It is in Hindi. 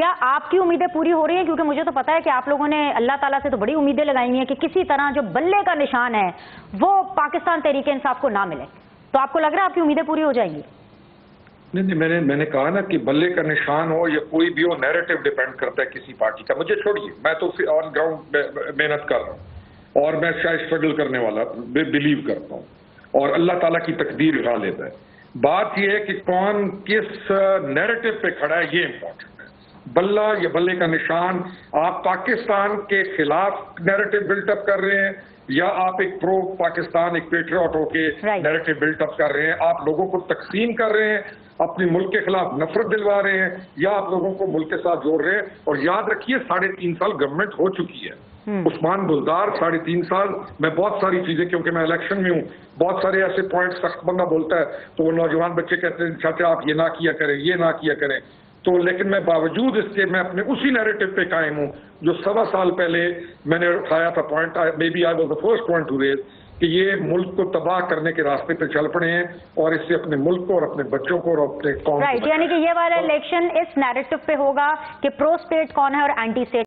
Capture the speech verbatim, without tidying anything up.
क्या आपकी उम्मीदें पूरी हो रही हैं? क्योंकि मुझे तो पता है कि आप लोगों ने अल्लाह ताला से तो बड़ी उम्मीदें लगाई हैं कि किसी तरह जो बल्ले का निशान है वो पाकिस्तान तहरीक इंसाफ को ना मिले, तो आपको लग रहा है आपकी उम्मीदें पूरी हो जाएंगी? नहीं नहीं, मैंने मैंने कहा ना कि बल्ले का निशान हो या कोई भी हो, नैरेटिव डिपेंड करता है किसी पार्टी का। मुझे छोड़िए, मैं तो ऑन ग्राउंड मेहनत कर रहा हूँ और मैं शायद स्ट्रगल करने वाला बिलीव करता हूँ और अल्लाह ताला की तकदीर गालिब है। बात यह है कि कौन किस नैरेटिव पे खड़ा है, ये इंपॉर्टेंट है। बल्ला या बल्ले का निशान, आप पाकिस्तान के खिलाफ नैरेटिव बिल्टअप कर रहे हैं या आप एक प्रो पाकिस्तान, एक पेट्रियट होके नैरेटिव बिल्टअप कर रहे हैं। आप लोगों को तकसीम कर रहे हैं, अपने मुल्क के खिलाफ नफरत दिलवा रहे हैं, या आप लोगों को मुल्क के साथ जोड़ रहे हैं। और याद रखिए, साढ़े तीन साल गवर्नमेंट हो चुकी है। उस्मान बुज़दार साढ़े तीन साल मैं बहुत सारी चीजें, क्योंकि मैं इलेक्शन में हूँ, बहुत सारे ऐसे पॉइंट सख्त बंदा बोलता है तो वो नौजवान बच्चे कहते हैं चाचा आप ये ना किया करें, ये ना किया करें। तो लेकिन मैं बावजूद इसके मैं अपने उसी नैरेटिव पे कायम हूँ जो सवा साल पहले मैंने उठाया था point, maybe I was the first point to raise, कि ये मुल्क को तबाह करने के रास्ते पे चल पड़े हैं और इससे अपने मुल्क को और अपने बच्चों को और अपने कौम, यानी कि ये वाला इलेक्शन इस नैरेटिव पे होगा कि प्रो स्टेट कौन है और एंटी स्टेट